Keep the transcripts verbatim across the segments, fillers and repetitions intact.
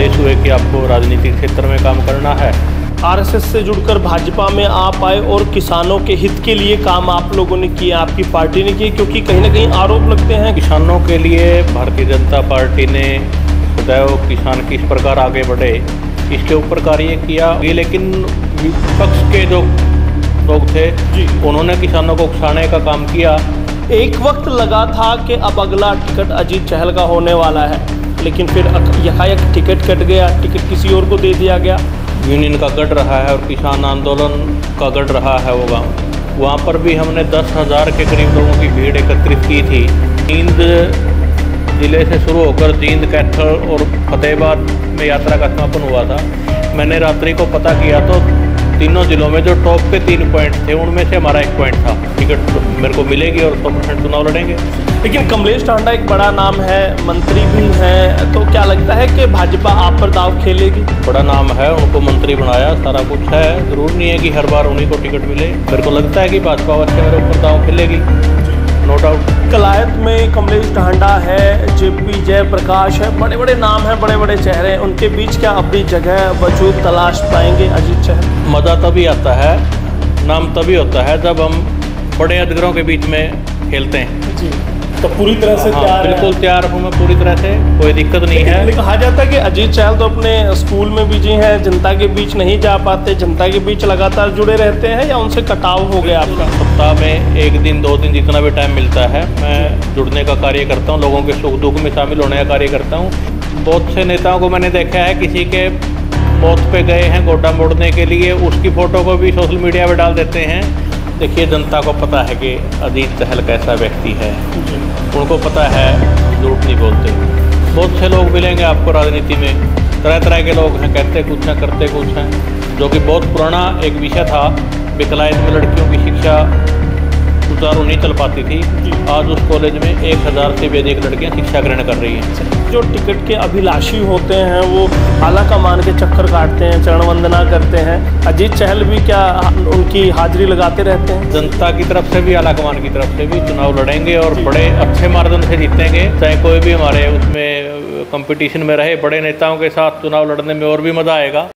आदेश हुए कि आपको राजनीतिक क्षेत्र में काम करना है। आरएसएस से जुड़कर भाजपा में आप आए और किसानों के हित के लिए काम आप लोगों ने किया, आपकी पार्टी ने किया, क्योंकि कहीं ना कहीं आरोप लगते हैं किसानों के लिए। भारतीय जनता पार्टी ने सदैव किसान किस प्रकार आगे बढ़े इसके ऊपर कार्य किया, लेकिन विपक्ष के जो लोग थे उन्होंने किसानों को उकसाने का काम किया। एक वक्त लगा था कि अब अगला टिकट अजीत चहल का होने वाला है, लेकिन फिर यकायक टिकट कट गया, टिकट किसी और को दे दिया गया। यूनियन का गढ़ रहा है और किसान आंदोलन का गढ़ रहा है वो गाँव, वहाँ पर भी हमने दस हज़ार के करीब लोगों की भीड़ एकत्रित की थी। जींद ज़िले से शुरू होकर जींद, कैथल और फतेहाबाद में यात्रा का समापन हुआ था। मैंने रात्रि को पता किया तो तीनों जिलों में जो टॉप के तीन पॉइंट थे उनमें से हमारा एक पॉइंट था। टिकट मेरे को मिलेगी और सौ परसेंट चुनाव लड़ेंगे। लेकिन कमलेश ढांडा एक बड़ा नाम है, मंत्री भी हैं, तो क्या लगता है कि भाजपा आप पर दाव खेलेगी? बड़ा नाम है, उनको मंत्री बनाया, सारा कुछ है, जरूर नहीं है कि हर बार उन्हीं को टिकट मिले। मेरे को लगता है कि भाजपा वैसे मेरे ऊपर दाव खेलेगी, नो डाउट। कलायत में कमलेश ढांडा है, जेपी जयप्रकाश है, बड़े बड़े नाम हैं, बड़े बड़े चेहरे। उनके बीच क्या अपनी जगह वजूद तलाश पाएंगे अजीत चहल? मज़ा तभी आता है, नाम तभी होता है जब हम बड़े अजगरों के बीच में खेलते हैं जी। तो पूरी तरह से तैयार, बिल्कुल तैयार हूँ मैं पूरी तरह से, कोई दिक्कत नहीं है। कहा जाता है कि अजीत चहल तो अपने स्कूल में बिजी हैं, जनता के बीच नहीं जा पाते, जनता के बीच लगातार जुड़े रहते हैं, या उनसे कटाव हो गया आपका? सप्ताह में एक दिन दो दिन जितना भी टाइम मिलता है मैं जुड़ने का कार्य करता हूँ, लोगों के सुख दुख में शामिल होने का कार्य करता हूँ। बहुत से नेताओं को मैंने देखा है किसी के मौत पे गए हैं गोटा मोड़ने के लिए, उसकी फ़ोटो को भी सोशल मीडिया पे डाल देते हैं। देखिए जनता को पता है कि अजीत चहल कैसा व्यक्ति है, उनको पता है, झूठ नहीं बोलते। बहुत से लोग मिलेंगे आपको राजनीति में, तरह तरह के लोग हैं, कहते कुछ हैं करते कुछ हैं, जो कि बहुत पुराना एक विषय था। कलायत में लड़कियों की शिक्षा सुचारू नहीं चल पाती थी, आज उस कॉलेज में एक हज़ार से भी अधिक लड़कियाँ शिक्षा ग्रहण कर रही हैं। जो टिकट के अभिलाषी होते हैं वो आला कमान के चक्कर काटते हैं, चरण वंदना करते हैं, अजीत चहल भी क्या उनकी हाजिरी लगाते रहते हैं? जनता की तरफ से भी आला कमान की तरफ से भी चुनाव लड़ेंगे और बड़े अच्छे मार्जिन से जीतेंगे। चाहे कोई भी हमारे उसमें कंपटीशन में रहे, बड़े नेताओं के साथ चुनाव लड़ने में और भी मज़ा आएगा।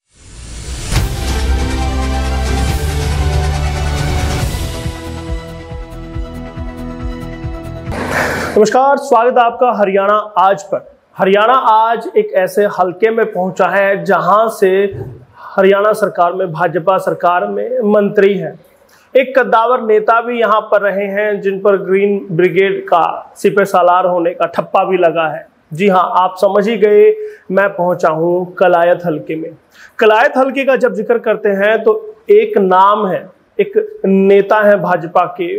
नमस्कार, स्वागत है आपका हरियाणा आज पर। हरियाणा आज एक ऐसे हलके में पहुंचा है जहां से हरियाणा सरकार में, भाजपा सरकार में मंत्री हैं, एक कद्दावर नेता भी यहां पर रहे हैं जिन पर ग्रीन ब्रिगेड का सिपह सालार होने का ठप्पा भी लगा है। जी हां, आप समझ ही गए, मैं पहुंचा हूं कलायत हलके में। कलायत हलके का जब जिक्र करते हैं तो एक नाम है, एक नेता है भाजपा के,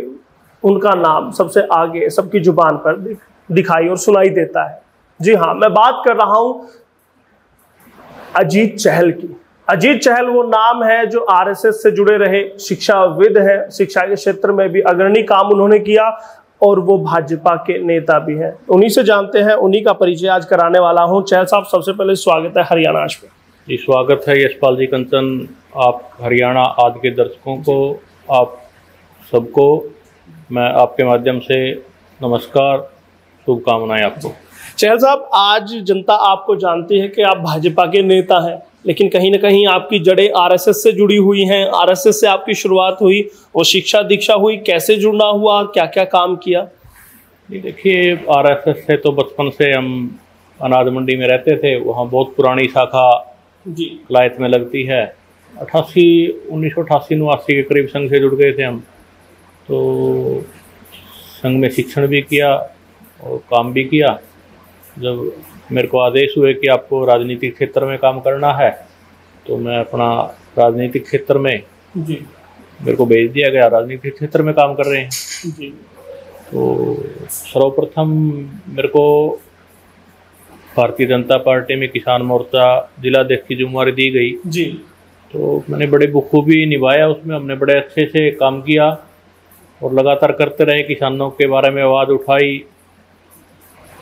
उनका नाम सबसे आगे सबकी जुबान पर दिखाई और सुनाई देता है। जी हाँ, मैं बात कर रहा हूं अजीत चहल की। अजीत चहल वो नाम है जो आरएसएस से जुड़े रहे, शिक्षाविद हैं, शिक्षा के क्षेत्र में भी अग्रणी काम उन्होंने किया और वो भाजपा के नेता भी हैं। उन्हीं से जानते हैं, उन्हीं का परिचय आज कराने वाला हूं। चहल साहब, सबसे पहले स्वागत है हरियाणा आज में। जी स्वागत है यशपाल जी कंचन, आप हरियाणा आज के दर्शकों को, आप सबको मैं आपके माध्यम से नमस्कार, शुभकामनाएं आपको। चहल साहब, आज जनता आपको जानती है कि आप भाजपा के नेता हैं, लेकिन कहीं ना कहीं आपकी जड़ें आरएसएस से जुड़ी हुई हैं। आरएसएस से आपकी शुरुआत हुई, वो शिक्षा दीक्षा हुई, कैसे जुड़ना हुआ, क्या क्या काम किया? देखिए आरएसएस से तो बचपन से हम अनाज मंडी में रहते थे, वहाँ बहुत पुरानी शाखा जी कलायत में लगती है। अट्ठासी उन्नीस सौ अट्ठासी नवासी के करीब संघ से जुड़ गए थे हम, तो संघ में शिक्षण भी किया और काम भी किया। जब मेरे को आदेश हुए कि आपको राजनीतिक क्षेत्र में काम करना है तो मैं अपना राजनीतिक क्षेत्र में जी मेरे को भेज दिया गया, राजनीतिक क्षेत्र में काम कर रहे हैं जी। तो सर्वप्रथम मेरे को भारतीय जनता पार्टी में किसान मोर्चा जिलाध्यक्ष की जिम्मेवारी दी गई जी, तो मैंने बड़े बखूबी निभाया, उसमें हमने बड़े अच्छे से काम किया और लगातार करते रहे। किसानों के बारे में आवाज़ उठाई,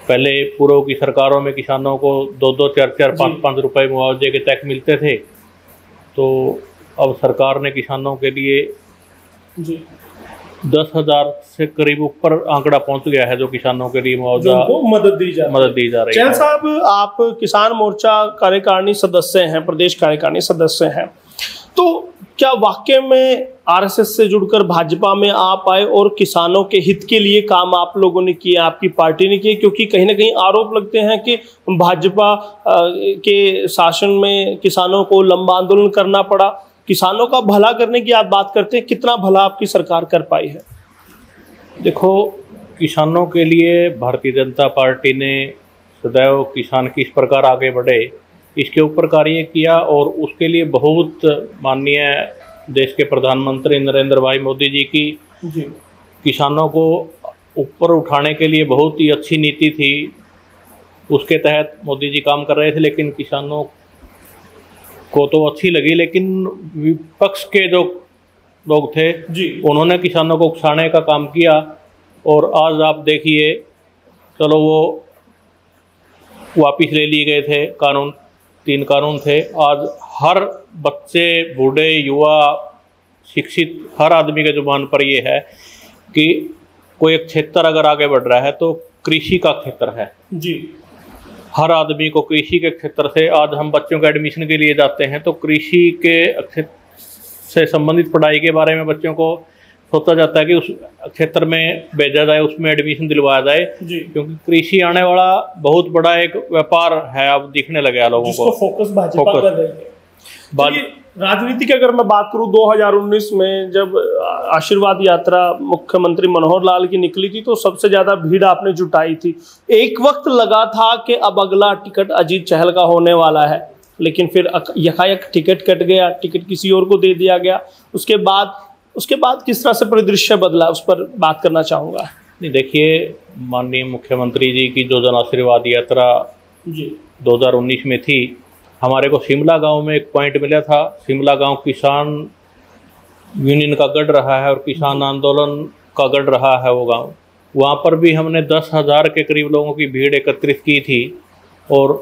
पहले पूर्व की सरकारों में किसानों को दो दो चार चार पाँच पाँच रुपए मुआवजे के तहत मिलते थे, तो अब सरकार ने किसानों के लिए जी दस हजार से करीब ऊपर आंकड़ा पहुंच गया है जो किसानों के लिए मुआवजा मदद दी जा मदद दी जा रही है। चहल साहब, आप किसान मोर्चा कार्यकारिणी सदस्य हैं, प्रदेश कार्यकारिणी सदस्य हैं, तो क्या वाकई में आरएसएस से जुड़कर भाजपा में आप आए और किसानों के हित के लिए काम आप लोगों ने किए, आपकी पार्टी ने किए? क्योंकि कहीं ना कहीं आरोप लगते हैं कि भाजपा के शासन में किसानों को लंबा आंदोलन करना पड़ा। किसानों का भला करने की आप बात करते हैं, कितना भला आपकी सरकार कर पाई है? देखो, किसानों के लिए भारतीय जनता पार्टी ने सदैव किसान किस प्रकार आगे बढ़े इसके ऊपर कार्य किया और उसके लिए बहुत माननीय देश के प्रधानमंत्री नरेंद्र भाई मोदी जी की जी। किसानों को ऊपर उठाने के लिए बहुत ही अच्छी नीति थी, उसके तहत मोदी जी काम कर रहे थे। लेकिन किसानों को तो अच्छी लगी, लेकिन विपक्ष के जो लोग थे जी उन्होंने किसानों को उकसाने का काम किया और आज आप देखिए, चलो वो वापिस ले लिए गए थे कानून, तीन कानून थे। आज हर बच्चे, बूढ़े, युवा, शिक्षित, हर आदमी के जुबान पर ये है कि कोई एक क्षेत्र अगर आगे बढ़ रहा है तो कृषि का क्षेत्र है जी। हर आदमी को कृषि के क्षेत्र से, आज हम बच्चों के एडमिशन के लिए जाते हैं तो कृषि के क्षेत्र से संबंधित पढ़ाई के बारे में बच्चों को सोचा जाता है कि उस क्षेत्र में भेजा जाए, उसमें एडमिशन दिलवाया जाए, क्योंकि कृषि आने वाला बहुत बड़ा एक व्यापार है। अब दिखने लगे है लोगों को, फोकस भाजपा कर रही है। राजनीति की अगर मैं बात करूं, दो हज़ार उन्नीस में जब आशीर्वाद यात्रा मुख्यमंत्री मनोहर लाल की निकली थी तो सबसे ज्यादा भीड़ आपने जुटाई थी। एक वक्त लगा था कि अब अगला टिकट अजीत चहल का होने वाला है, लेकिन फिर यकायक टिकट कट गया, टिकट किसी और को दे दिया गया। उसके बाद उसके बाद किस तरह से परिदृश्य बदला, उस पर बात करना चाहूँगा। नहीं, देखिए, माननीय मुख्यमंत्री जी की जो जन आशीर्वाद यात्रा जी दो हजार उन्नीस में थी, हमारे को शिमला गांव में एक पॉइंट मिला था। शिमला गांव किसान यूनियन का गढ़ रहा है और किसान आंदोलन का गढ़ रहा है वो गांव। वहां पर भी हमने दस हज़ार के करीब लोगों की भीड़ एकत्रित की थी और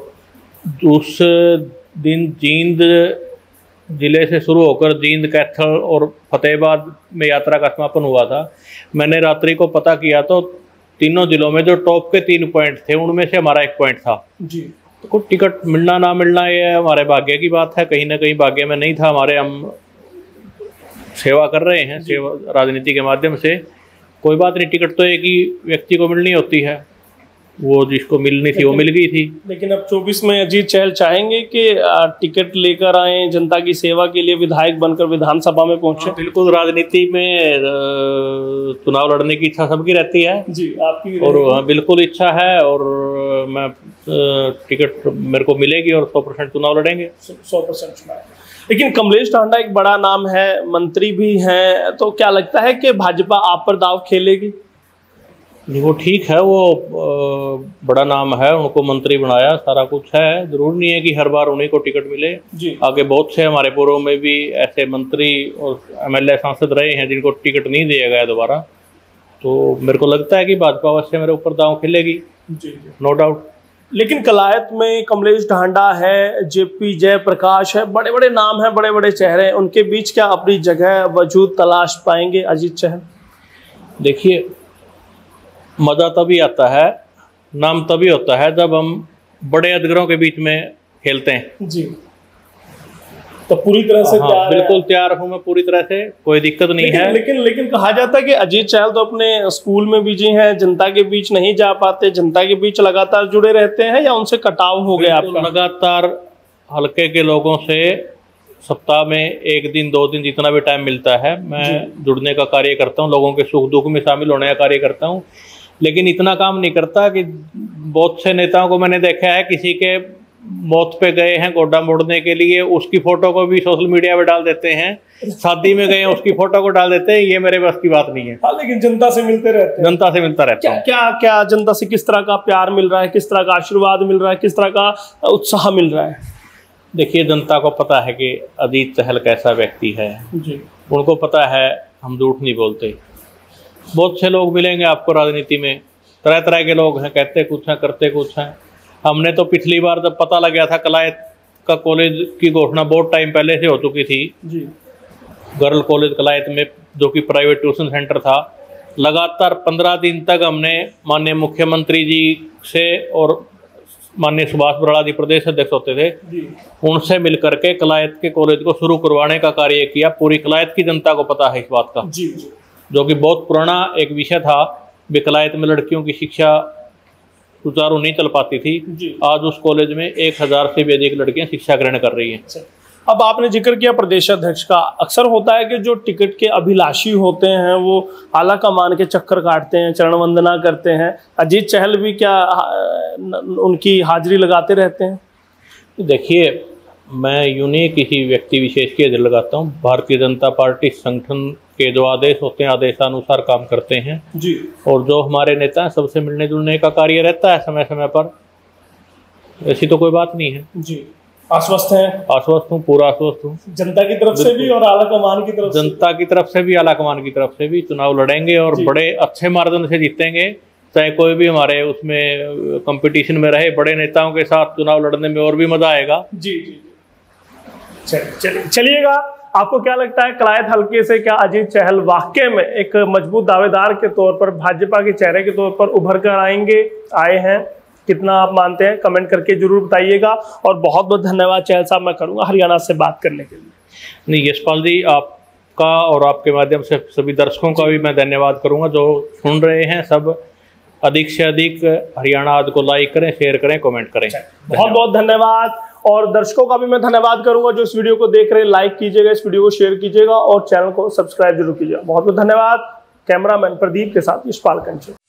उस दिन जींद जिले से शुरू होकर जींद, कैथल और फतेहाबाद में यात्रा का समापन हुआ था। मैंने रात्रि को पता किया तो तीनों जिलों में जो टॉप के तीन पॉइंट थे उनमें से हमारा एक पॉइंट था जी। को टिकट मिलना ना मिलना ये हमारे भाग्य की बात है, कहीं ना कहीं भाग्य में नहीं था हमारे। हम सेवा कर रहे हैं, सेवा राजनीति के माध्यम से, कोई बात नहीं। टिकट तो एक ही व्यक्ति को मिलनी होती है, वो जिसको मिलनी थी वो मिल गई थी। लेकिन अब चौबीस में अजीत चहल चाहेंगे कि टिकट लेकर आए, जनता की सेवा के लिए विधायक बनकर विधानसभा में पहुंचे। बिल्कुल, राजनीति में चुनाव लड़ने की इच्छा सबकी रहती है जी, आपकी और बिल्कुल इच्छा है और मैं टिकट मेरे को मिलेगी और सौ परसेंट चुनाव लड़ेंगे, सौ परसेंट चुनाव। लेकिन कमलेश ढांडा एक बड़ा नाम है, मंत्री भी हैं, तो क्या लगता है कि भाजपा आप पर दाव खेलेगी? वो ठीक है, वो बड़ा नाम है, उनको मंत्री बनाया, सारा कुछ है। जरूर नहीं है कि हर बार उन्हीं को टिकट मिले जी। आगे बहुत से हमारे पूर्व में भी ऐसे मंत्री और एमएलए सांसद रहे हैं जिनको टिकट नहीं दिया गया दोबारा। तो मेरे को लगता है कि भाजपा अवश्य मेरे ऊपर दांव खेलेगी जी, नो डाउट। लेकिन कलायत में कमलेश ढांडा है, जेपी जयप्रकाश है, बड़े बड़े नाम हैं, बड़े बड़े चेहरे हैं, उनके बीच क्या अपनी जगह, वजूद तलाश पाएंगे अजीत चहल? देखिए, मज़ा तभी आता है, नाम तभी होता है जब हम बड़े अजगरों के बीच में खेलते हैं जी। तो पूरी तरह से तैयार, बिल्कुल तैयार हूँ मैं पूरी तरह से, कोई दिक्कत नहीं लेकिन, है लेकिन लेकिन कहा जाता है कि अजीत चहल तो अपने स्कूल में बिजी हैं, जनता के बीच नहीं जा पाते, जनता के बीच लगातार जुड़े रहते हैं, या उनसे कटाव हो गया? आपको लगातार हल्के के लोगों से सप्ताह में एक दिन, दो दिन, जितना भी टाइम मिलता है मैं जुड़ने का कार्य करता हूँ, लोगों के सुख दुख में शामिल होने का कार्य करता हूँ। लेकिन इतना काम नहीं करता कि बहुत से नेताओं को मैंने देखा है किसी के मौत पे गए हैं गोड्डा मोड़ने के लिए, उसकी फोटो को भी सोशल मीडिया पे डाल देते हैं, शादी में गए हैं उसकी फोटो को डाल देते हैं। ये मेरे बस की बात नहीं है। हाँ, लेकिन जनता से मिलते रहते हैं, जनता से मिलता रहता है। क्या क्या जनता से किस तरह का प्यार मिल रहा है, किस तरह का आशीर्वाद मिल रहा है, किस तरह का उत्साह मिल रहा है? देखिए, जनता को पता है कि अजीत चहल कैसा व्यक्ति है जी। उनको पता है हम झूठ नहीं बोलते। बहुत से लोग मिलेंगे आपको राजनीति में, तरह तरह के लोग हैं, कहते कुछ हैं, करते कुछ हैं। हमने तो पिछली बार जब पता लग गया था, कलायत का कॉलेज की घोषणा बहुत टाइम पहले से हो चुकी थी जी। गर्ल कॉलेज कलायत में जो कि प्राइवेट ट्यूशन सेंटर था, लगातार पंद्रह दिन तक हमने माननीय मुख्यमंत्री जी से और माननीय सुभाष बराला जी प्रदेश अध्यक्ष होते थे उनसे मिलकर के कलायत के कॉलेज को शुरू करवाने का कार्य किया। पूरी कलायत की जनता को पता है इस बात का, जो कि बहुत पुराना एक विषय था। कलायत में लड़कियों की शिक्षा सुचारू नहीं चल पाती थी, आज उस कॉलेज में एक हजार से भी अधिक लड़कियां शिक्षा ग्रहण कर रही हैं। अब आपने जिक्र किया प्रदेशाध्यक्ष का, अक्सर होता है कि जो टिकट के अभिलाषी होते हैं वो आला कमान के चक्कर काटते हैं, चरण वंदना करते हैं। अजीत चहल भी क्या उनकी हाजिरी लगाते रहते हैं? देखिए, मैं यूनी किसी व्यक्ति विशेष की हाजिरी लगाता हूँ। भारतीय जनता पार्टी संगठन के जो आदेश होते हैं आदेशानुसार काम करते हैं जी, और जो हमारे नेता हैं सबसे मिलने जुलने का कार्य रहता है समय समय पर। ऐसी तो कोई बात नहीं है जी। आश्वस्त हैं? आश्वस्त हूँ, पूरा आश्वस्त हूँ। जनता की तरफ से भी और आला कमान की तरफ से? जनता की तरफ से भी, आला कमान की तरफ से भी चुनाव लड़ेंगे और बड़े अच्छे मार्जिन से जीतेंगे। चाहे कोई भी हमारे उसमें कंपटीशन में रहे, बड़े नेताओं के साथ चुनाव लड़ने में और भी मजा आएगा जी। जी चलिएगा, आपको क्या लगता है कलायत हलके से क्या अजीत चहल वाकई में एक मजबूत दावेदार के तौर पर, भाजपा के चेहरे के तौर पर उभर कर आएंगे आए हैं? कितना आप मानते हैं? कमेंट करके जरूर बताइएगा। और बहुत बहुत धन्यवाद चहल साहब, मैं करूंगा हरियाणा से बात करने के लिए। नहीं यशपाल जी, आपका और आपके माध्यम से सभी दर्शकों का भी मैं धन्यवाद करूंगा जो सुन रहे हैं। सब अधिक से अधिक हरियाणा आज को लाइक करें, शेयर करें, कमेंट करें। बहुत बहुत धन्यवाद। और दर्शकों का भी मैं धन्यवाद करूंगा जो इस वीडियो को देख रहे हैं। लाइक कीजिएगा, इस वीडियो को शेयर कीजिएगा और चैनल को सब्सक्राइब जरूर कीजिएगा। बहुत बहुत धन्यवाद। कैमरामैन प्रदीप के साथ यशपाल कंचे।